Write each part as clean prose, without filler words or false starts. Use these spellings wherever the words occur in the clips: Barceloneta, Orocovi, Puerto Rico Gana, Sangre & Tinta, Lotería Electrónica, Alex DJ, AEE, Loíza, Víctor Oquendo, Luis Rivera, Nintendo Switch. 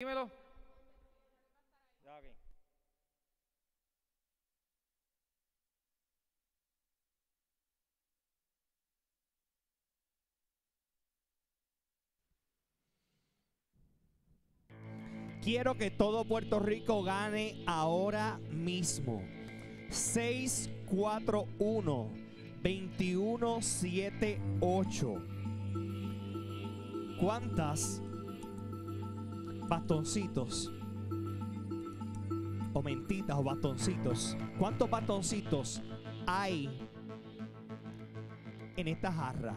Dímelo. Ya, okay. Quiero que todo Puerto Rico gane ahora mismo. 641-2178. ¿Cuántas bastoncitos o mentitas o bastoncitos? ¿Cuántos bastoncitos hay en esta jarra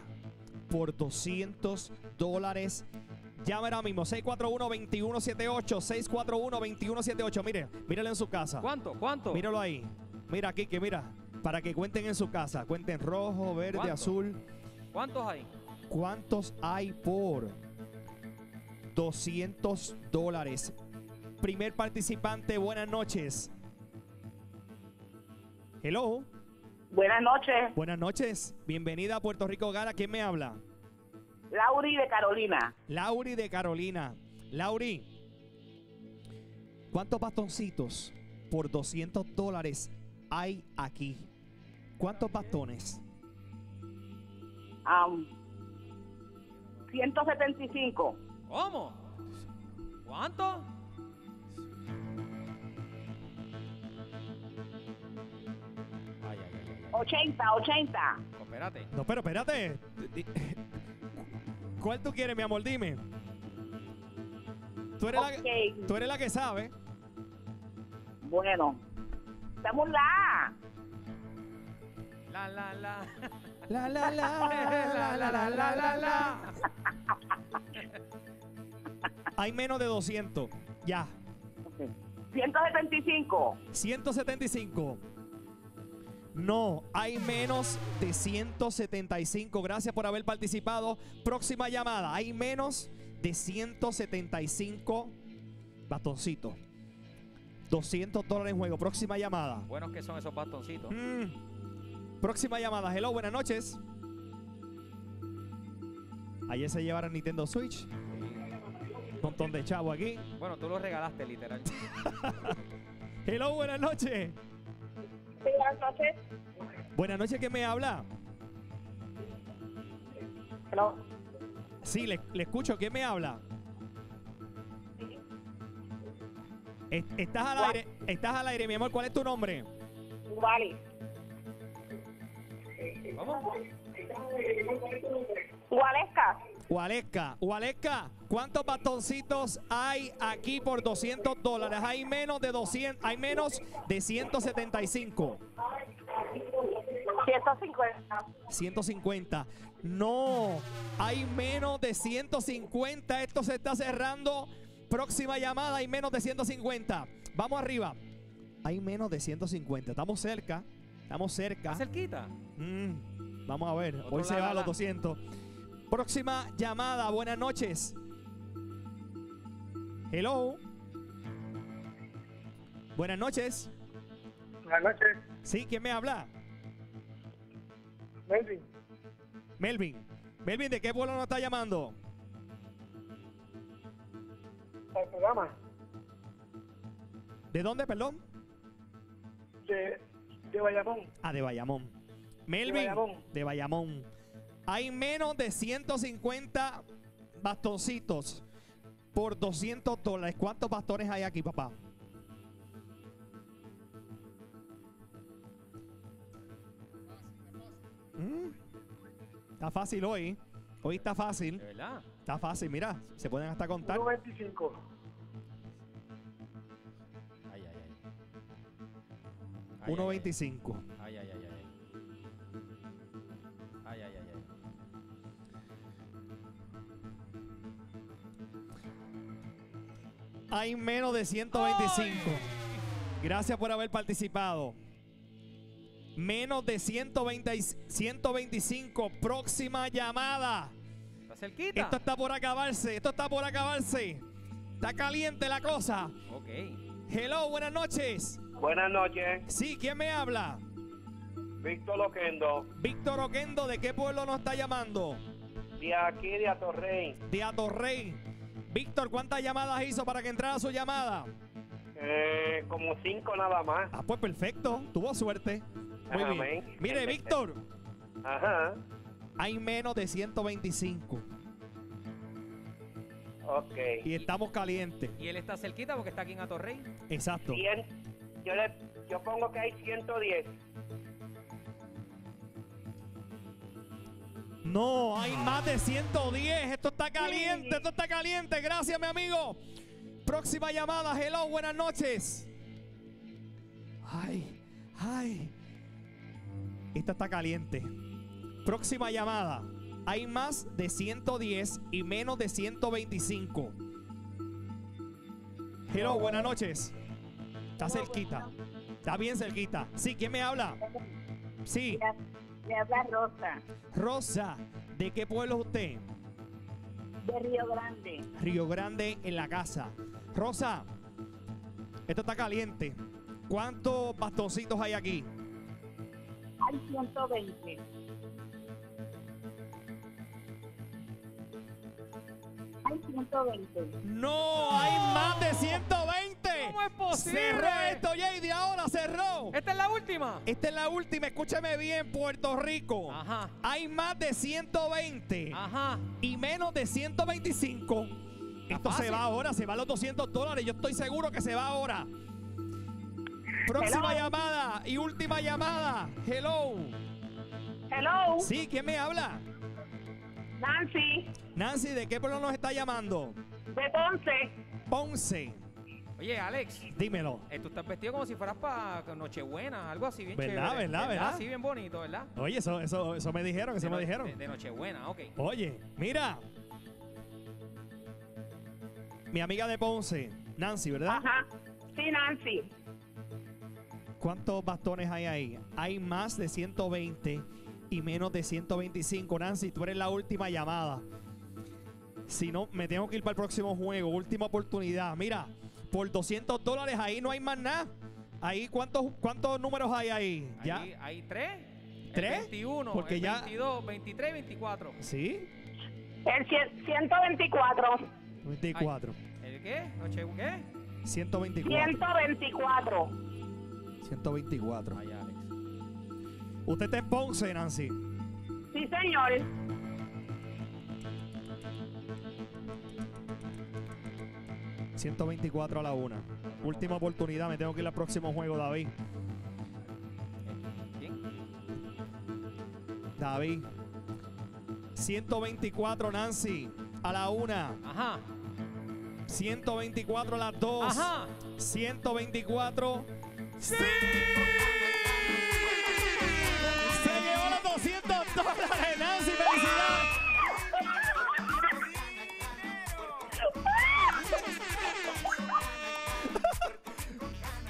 por $200? Llame ahora mismo, 641-2178, 641-2178. Mire, míralo en su casa. ¿Cuánto? ¿Cuánto? Míralo ahí. Mira aquí, que mira, para que cuenten en su casa. Cuenten rojo, verde, ¿cuánto? Azul. ¿Cuántos hay? ¿Cuántos hay por $200? Primer participante, buenas noches. Hello. Buenas noches. Buenas noches. Bienvenida a Puerto Rico Gana. ¿Quién me habla? Lauri de Carolina. Lauri de Carolina. Lauri, ¿cuántos bastoncitos por $200 hay aquí? ¿Cuántos bastones? 175. ¿Cómo? ¿Cuánto? 80. Espérate. No, pero espérate. ¿Cuál tú quieres, mi amor? Dime. Tú eres la que sabe. Bueno. Estamos la. La, la, la. La, la, la. La, la, la, la, la, la. Hay menos de 200. Ya. Okay. 175. 175. No, hay menos de 175. Gracias por haber participado. Próxima llamada. Hay menos de 175 bastoncitos. $200 en juego. Próxima llamada. Buenos que son esos bastoncitos. Próxima llamada. Hello, buenas noches. Ayer se llevaron Nintendo Switch. Un montón de chavo aquí. Bueno, tú lo regalaste, literal. Hello, buenas noches. Buenas noches. Buenas noches, ¿quién me habla? Hello. Sí, le escucho. ¿Quién me habla? Sí. Estás al aire, mi amor. ¿Cuál es tu nombre? Wally. ¿Cómo? Waleska. Waleska. Waleska, ¿cuántos bastoncitos hay aquí por $200? Hay menos de 200, hay menos de 175. 150. 150. No, hay menos de 150. Esto se está cerrando. Próxima llamada, hay menos de 150. Vamos arriba. Hay menos de 150. Estamos cerca. Estamos cerca. Cerquita. Vamos a ver. Hoy se va a los 200. Próxima llamada. Buenas noches. Hello. Buenas noches. Buenas noches. Sí, ¿quién me habla? Melvin. Melvin, ¿de qué pueblo nos está llamando? Puerto Gana. ¿De dónde, perdón? De Bayamón. Ah, de Bayamón. Melvin, de Bayamón. Hay menos de 150 bastoncitos por $200. ¿Cuántos bastones hay aquí, papá? Está fácil hoy. Hoy está fácil. ¿De verdad? Está fácil, mira. Se pueden hasta contar. 1.25. Ay, ay, ay. 1.25. Ay, ay, ay. Hay menos de 125. ¡Ay! Gracias por haber participado. Menos de 125. Próxima llamada. Está cerquita. Esto está por acabarse. Esto está por acabarse. Está caliente la cosa. Ok. Hello, buenas noches. Buenas noches. Sí, ¿quién me habla? Víctor Oquendo. Víctor Oquendo, ¿de qué pueblo nos está llamando? De aquí, de Atorrey. De Atorrey. Víctor, ¿cuántas llamadas hizo para que entrara su llamada? Como 5 nada más. Ah, pues perfecto. Tuvo suerte. Muy bien. Mire, Víctor. Ajá. Hay menos de 125. Ok. Y estamos calientes. Y él está cerquita porque está aquí en Atorrey. Exacto. 100. Yo pongo que hay 110. No, hay más de 110. Esto está caliente, sí. Esto está caliente. Gracias, mi amigo. Próxima llamada. Hello, buenas noches. Ay, ay. Esta está caliente. Próxima llamada. Hay más de 110 y menos de 125. Hello, buenas noches. Está cerquita. Está bien cerquita. Sí, ¿quién me habla? Sí. Me habla Rosa. Rosa, ¿de qué pueblo es usted? De Río Grande. Río Grande en la casa. Rosa, esto está caliente. ¿Cuántos bastoncitos hay aquí? Hay 120. Hay 120. ¡No! ¡Hay más de 120! ¿Cómo es posible? Cerró esto, Jady, ahora cerró. ¿Esta es la última? Esta es la última. Escúchame bien, Puerto Rico. Ajá. Hay más de 120. Ajá. Y menos de 125. Esto fácil. Se va ahora, se va a los $200. Yo estoy seguro que se va ahora. Próxima llamada y última llamada. Hello. Hello. Sí, ¿quién me habla? Nancy. Nancy, ¿de qué pueblo nos está llamando? De Ponce. Ponce. Oye, Alex. Dímelo. Tú estás vestido como si fueras para Nochebuena, algo así bien ¿verdad, chévere. ¿Verdad? Así bien bonito, ¿verdad? Oye, eso me dijeron, eso me dijeron. De Nochebuena, ok. Oye, mira. Mi amiga de Ponce, Nancy, ¿verdad? Ajá. Sí, Nancy. ¿Cuántos bastones hay ahí? Hay más de 120 y menos de 125. Nancy, tú eres la última llamada. Si no, me tengo que ir para el próximo juego. Última oportunidad. Mira. Por $200, ahí no hay más nada. Ahí, ¿cuántos números hay ahí? ¿Ya? Hay 3. ¿3? El 21, porque el 22, ya... 23, 24. ¿Sí? El 124. 24. Ay, ¿el qué? ¿Noche qué? 124. 124. 124. Ay, Alex. ¿Usted está en Ponce, Nancy? Sí, señor. $124 a la 1. Última oportunidad, me tengo que ir al próximo juego, David. ¿Quién? David. 124, Nancy, a la 1. Ajá. 124 a las 2. Ajá. 124. ¡Sí! ¡Se llevó los $200, Nancy! ¡Felicidades!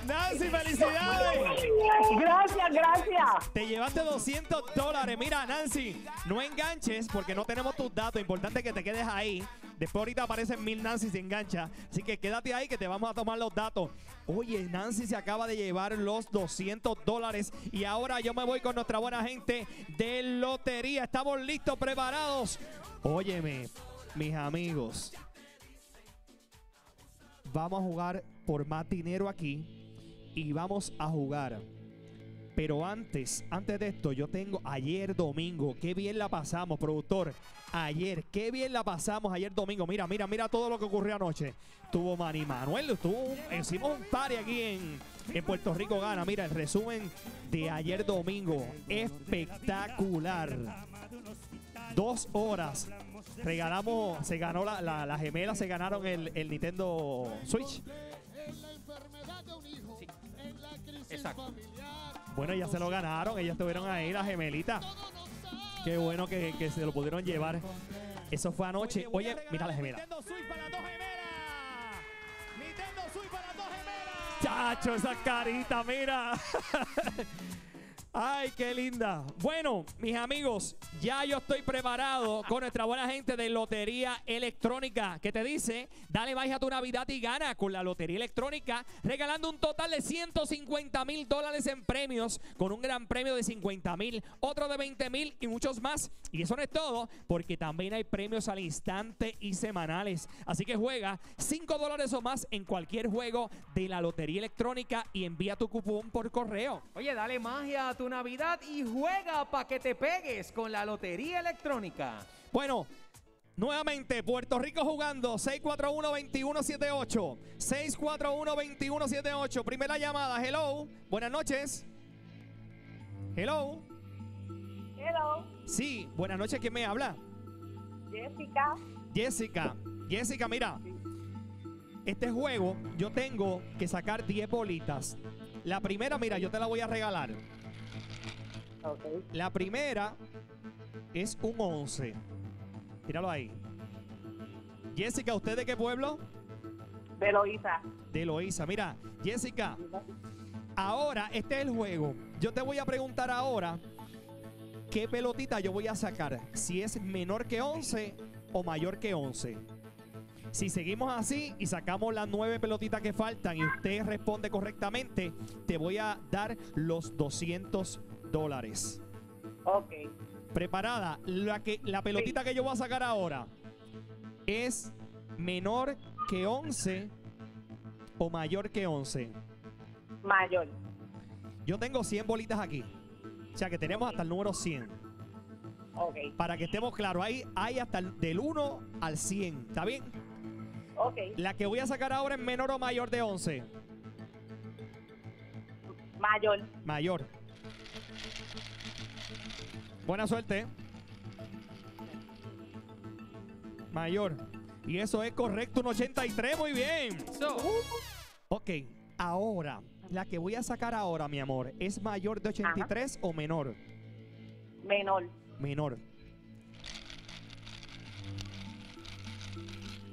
Nancy, felicidades. Gracias, gracias. Te llevaste $200. Mira, Nancy, no enganches porque no tenemos tus datos. Importante que te quedes ahí. Después ahorita aparecen 1000 Nancy se engancha. Así que quédate ahí que te vamos a tomar los datos. Oye, Nancy se acaba de llevar los $200. Y ahora yo me voy con nuestra buena gente de Lotería. Estamos listos, preparados. Óyeme, mis amigos. Vamos a jugar por más dinero aquí. Y vamos a jugar. Pero antes de esto, yo tengo ayer domingo. Qué bien la pasamos, productor. Ayer, qué bien la pasamos ayer domingo. Mira, mira, mira todo lo que ocurrió anoche. Tuvo Manny Manuel, hicimos un party aquí en Puerto Rico Gana. Mira, el resumen de ayer domingo. Espectacular. 2 horas. Regalamos, se ganó las gemelas, se ganaron el Nintendo Switch. Exacto. Bueno, ya se lo ganaron, ellas estuvieron ahí, las gemelitas. Qué bueno que se lo pudieron llevar. Eso fue anoche. Oye, mira la gemela. Nintendo Switch para 2 gemelas. Nintendo Switch para 2 gemelas. Chacho, esa carita, mira. Ay, qué linda. Bueno, mis amigos, ya yo estoy preparado con nuestra buena gente de Lotería Electrónica, que te dice, dale baja a tu Navidad y gana con la Lotería Electrónica, regalando un total de $150,000 en premios, con un gran premio de $50,000, otro de $20,000 y muchos más. Y eso no es todo, porque también hay premios al instante y semanales. Así que juega $5 o más en cualquier juego de la Lotería Electrónica y envía tu cupón por correo. Oye, dale magia a tu Navidad y juega para que te pegues con la Lotería Electrónica. Bueno, nuevamente, Puerto Rico jugando, 641-2178. 641-2178. Primera llamada, hello. Buenas noches. Hello. Hello. Sí, buenas noches, ¿quién me habla? Jessica. Jessica. Jessica, mira. Este juego, yo tengo que sacar 10 bolitas. La primera, mira, yo te la voy a regalar. Okay. La primera es un 11. Míralo ahí. Jessica, ¿usted de qué pueblo? De Loíza. De Loíza. Mira, Jessica, ahora, este es el juego. Yo te voy a preguntar ahora qué pelotita yo voy a sacar. Si es menor que 11 o mayor que 11. Si seguimos así y sacamos las 9 pelotitas que faltan y usted responde correctamente, te voy a dar los $200. Ok. Preparada. La pelotita sí, que yo voy a sacar ahora es menor que 11 o mayor que 11. Mayor. Yo tengo 100 bolitas aquí. O sea que tenemos hasta el número 100. Okay. Para que estemos claros, hay hasta del 1 al 100. ¿Está bien? Ok. La que voy a sacar ahora es menor o mayor de 11. Mayor. Mayor. Buena suerte. Mayor. Y eso es correcto, un 83. Muy bien. Ok, ahora, la que voy a sacar ahora, mi amor, ¿es mayor de 83 o menor? Menor. Menor.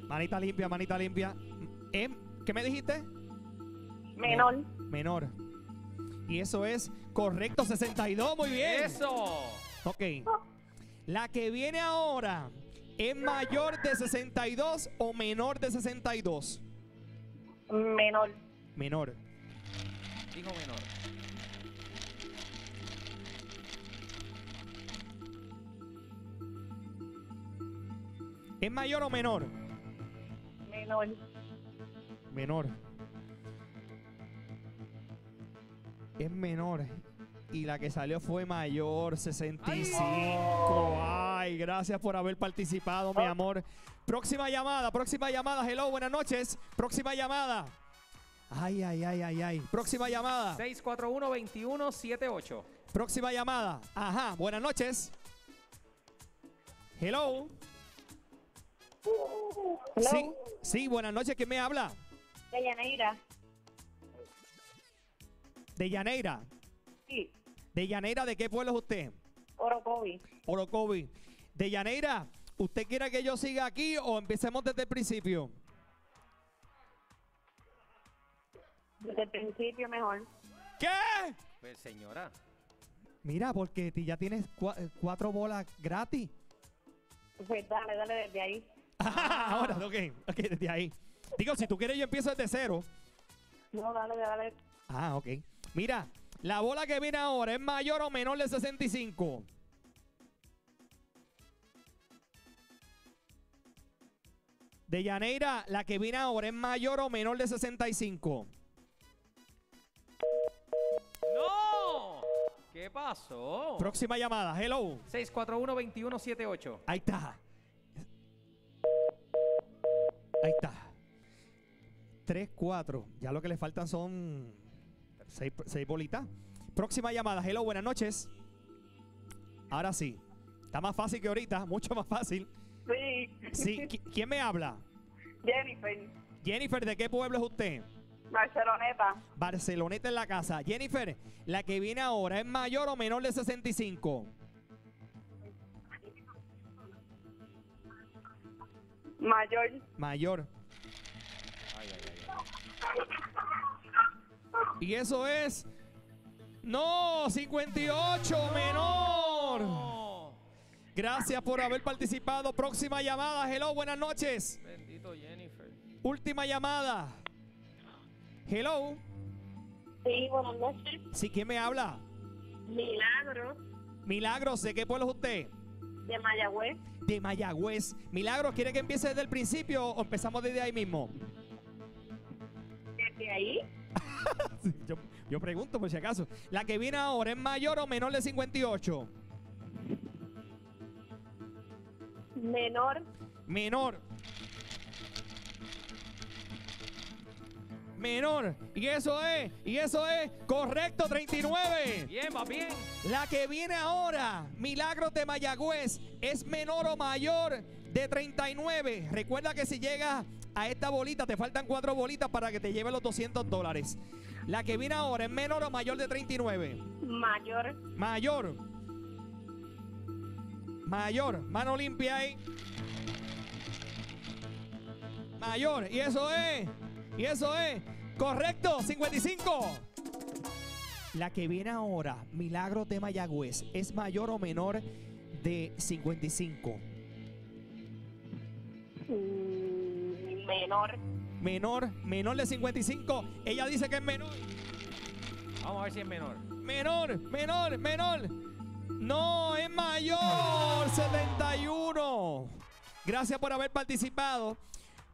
Manita limpia, manita limpia. ¿Qué me dijiste? Menor. Menor. Y eso es correcto, 62. Muy bien. Eso. Ok. La que viene ahora, ¿es mayor de 62 o menor de 62? Menor. Menor. Digo menor. ¿Es mayor o menor? Menor. Menor. Es menor. Y la que salió fue mayor, 65. ¡Ay, no! Ay, gracias por haber participado, mi amor. Próxima llamada, próxima llamada. Hello, buenas noches. Próxima llamada. Ay, ay, ay, ay, ay. Próxima llamada. 641-2178. Próxima llamada. Ajá, buenas noches. Hello. Hello. Sí, sí, buenas noches, ¿quién me habla? De Yaneira. ¿De Yaneira? Sí. ¿De Yaneira de qué pueblo es usted? Orocovi. Orocovi. De Yaneira, ¿usted quiere que yo siga aquí o empecemos desde el principio? Desde el principio mejor. ¿Qué? Pues señora. Mira, porque ya tienes 4 bolas gratis. Pues dale, dale desde ahí. Ahora, ok, desde ahí. Digo, si tú quieres yo empiezo desde cero. No, dale, dale. Ah, ok. Mira, la bola que viene ahora, ¿es mayor o menor de 65? De Yaneira, la que viene ahora, ¿es mayor o menor de 65? ¡No! ¿Qué pasó? Próxima llamada, hello. 641-2178. Ahí está. Ahí está. 3, 4. Ya lo que le faltan son 6 bolitas. Próxima llamada. Hello, buenas noches. Ahora sí. Está más fácil que ahorita. Mucho más fácil. Sí. Sí. ¿Quién me habla? Jennifer. Jennifer, ¿de qué pueblo es usted? Barceloneta. Barceloneta en la casa. Jennifer, la que viene ahora, ¿es mayor o menor de 65? Mayor. Mayor. Ay, ay, ay. Y eso es No, 58, menor. Gracias por haber participado. Próxima llamada. Hello, buenas noches. Bendito Jennifer. Última llamada. Hello. Sí, buenas noches. Sí, ¿quién me habla? Milagros. Milagros, ¿de qué pueblo es usted? De Mayagüez. De Mayagüez. Milagros, ¿quiere que empiece desde el principio o empezamos desde ahí mismo? ¿Desde ahí? Yo pregunto por si acaso. ¿La que viene ahora es mayor o menor de 58? Menor. Menor. Menor. Y eso es correcto, 39. Bien, va bien. La que viene ahora, Milagros de Mayagüez, es menor o mayor de 39. Recuerda que si llegas a esta bolita, te faltan 4 bolitas para que te lleve los $200. La que viene ahora, ¿es menor o mayor de 39? Mayor. Mayor. Mayor. Mano limpia ahí. Mayor. Y eso es. Y eso es. Correcto. 55. La que viene ahora, Milagros de Mayagüez, ¿es mayor o menor de 55? Menor. Menor, menor de 55. Ella dice que es menor. Vamos a ver si es menor. Menor, menor, menor. No, es mayor. 71. Gracias por haber participado.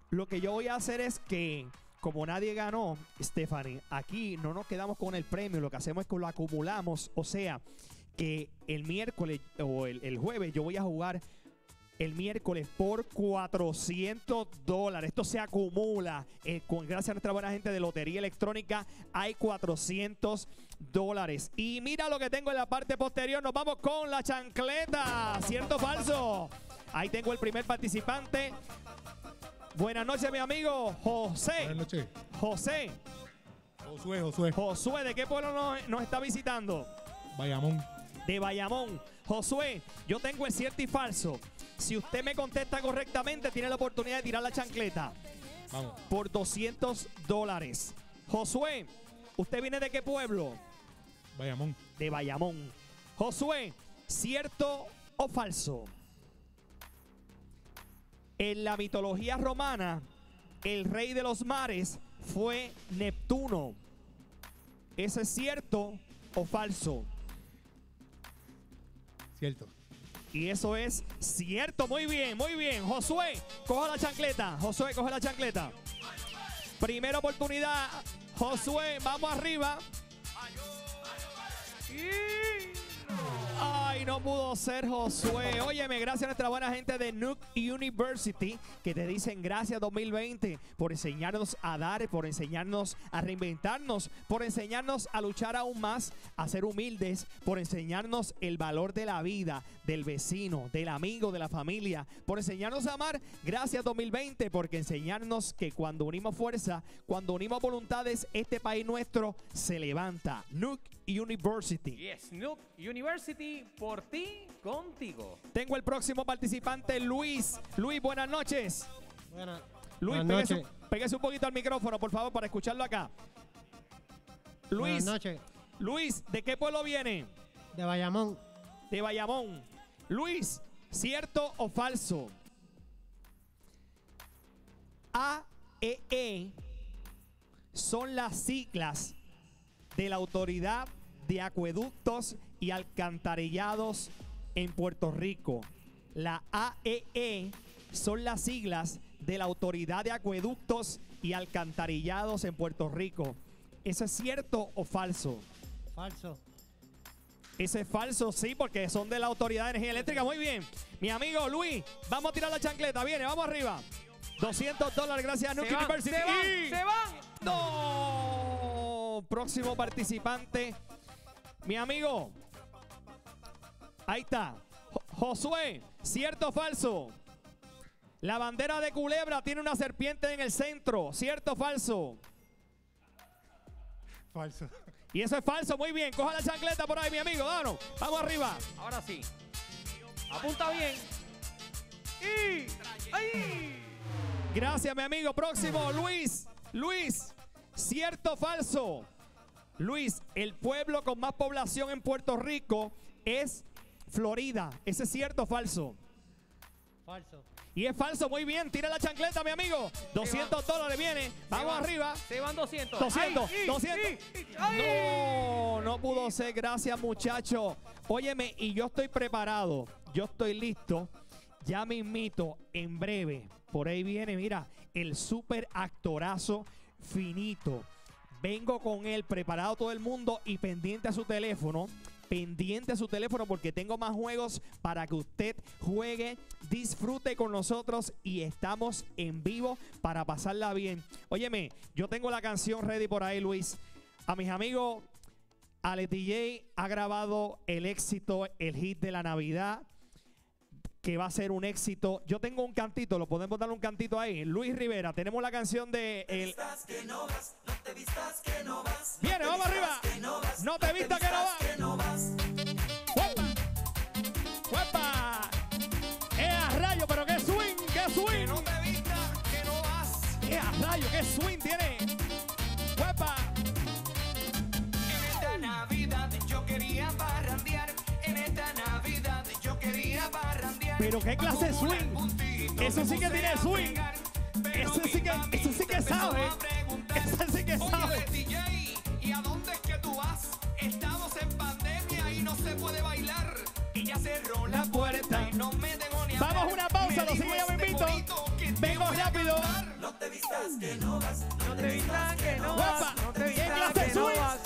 Lo que yo voy a hacer es que, como nadie ganó, Stephanie, aquí no nos quedamos con el premio. Lo que hacemos es que lo acumulamos. O sea, que el miércoles o el jueves yo voy a jugar el miércoles por $400. Esto se acumula. Gracias a nuestra buena gente de Lotería Electrónica hay $400. Y mira lo que tengo en la parte posterior. Nos vamos con la chancleta. ¿Cierto o falso? Ahí tengo el primer participante. Buenas noches, mi amigo José. Buenas noches. José. Josué, Josué. Josué, ¿de qué pueblo nos está visitando? Bayamón. De Bayamón. Josué, yo tengo el cierto y falso. Si usted me contesta correctamente, tiene la oportunidad de tirar la chancleta. Vamos. Por $200. Josué, ¿usted viene de qué pueblo? Bayamón. De Bayamón. Josué, ¿cierto o falso? En la mitología romana, el rey de los mares fue Neptuno. ¿Eso es cierto o falso? Cierto. Y eso es cierto. Muy bien, muy bien. Josué, coja la chancleta. Josué, coge la chancleta. Primera oportunidad. Josué, vamos arriba. Ay, no pudo ser, Josué. Óyeme, gracias a nuestra buena gente de Nuke University, que te dicen gracias 2020 por enseñarnos a dar, por enseñarnos a reinventarnos, por enseñarnos a luchar aún más, a ser humildes, por enseñarnos el valor de la vida, del vecino, del amigo, de la familia, por enseñarnos a amar. Gracias 2020 porque enseñarnos que cuando unimos fuerza, cuando unimos voluntades, este país nuestro se levanta. Nuke University. Yes, Nuke University. Por ti, contigo. Tengo el próximo participante, Luis. Luis, buenas noches. Buenas. Luis, buenas noches. Pégase un poquito al micrófono, por favor, para escucharlo acá. Luis. Buenas noches. Luis, ¿de qué pueblo viene? De Bayamón. De Bayamón. Luis, ¿cierto o falso? AEE son las siglas de la Autoridad de Acueductos y Alcantarillados en Puerto Rico. La AEE son las siglas de la Autoridad de Acueductos y Alcantarillados en Puerto Rico. ¿Eso es cierto o falso? Falso. Eso es falso, sí, porque son de la Autoridad de Energía Eléctrica. Muy bien. Mi amigo Luis, vamos a tirar la chancleta. Viene, vamos arriba. $200, gracias a Nuke University. ¡Se van! ¡No! Próximo participante. Mi amigo, ahí está, Josué, ¿cierto o falso? La bandera de Culebra tiene una serpiente en el centro, ¿cierto o falso? Falso. Y eso es falso, muy bien, coja la chancleta por ahí, mi amigo, danos, vamos arriba. Ahora sí, apunta bien. Y, ahí. Gracias, mi amigo, próximo, Luis, ¿cierto o falso? Luis, el pueblo con más población en Puerto Rico es Florida. ¿Ese es cierto o falso? Falso. Y es falso, muy bien. Tira la chancleta, mi amigo. $200 viene. Vamos arriba. Se van 200. 200, ay, 200. No, no pudo ser. Gracias, muchacho. Óyeme, y yo estoy preparado. Yo estoy listo. Ya me invito en breve. Por ahí viene, mira, el super actorazo finito. Vengo con él, preparado todo el mundo y pendiente a su teléfono. Pendiente a su teléfono porque tengo más juegos para que usted juegue, disfrute con nosotros y estamos en vivo para pasarla bien. Óyeme, yo tengo la canción ready por ahí, Luis. A mis amigos, Alex DJ ha grabado el éxito, el hit de la Navidad, que va a ser un éxito. Yo tengo un cantito, lo podemos dar un cantito ahí. Luis Rivera, tenemos la canción de... No te vistas que no vas. Viene, vamos arriba. No te vistas que no vas. ¡Huepa! ¡Huepa! ¡Ea rayo! ¡Pero qué swing! ¡Qué swing! No te vistas que no vas. ¡Ea rayo! ¡Qué swing tiene! ¡Huepa! En esta Navidad yo quería parrandear. En esta Navidad yo quería parrandear. Pero qué clase de swing. Eso sí que tiene swing. Eso sí que sabe. Esa sí que sabe. Oye, DJ, ¿y a dónde es que tú vas? Estamos en pandemia y no se puede bailar. Y ya cerró la puerta y no me tengo ni a... Vamos a una pausa, lo sigo, ya me invito. Vengo rápido. No te vistas que no vas. No te vistas que no vas. No te vistas que no vas.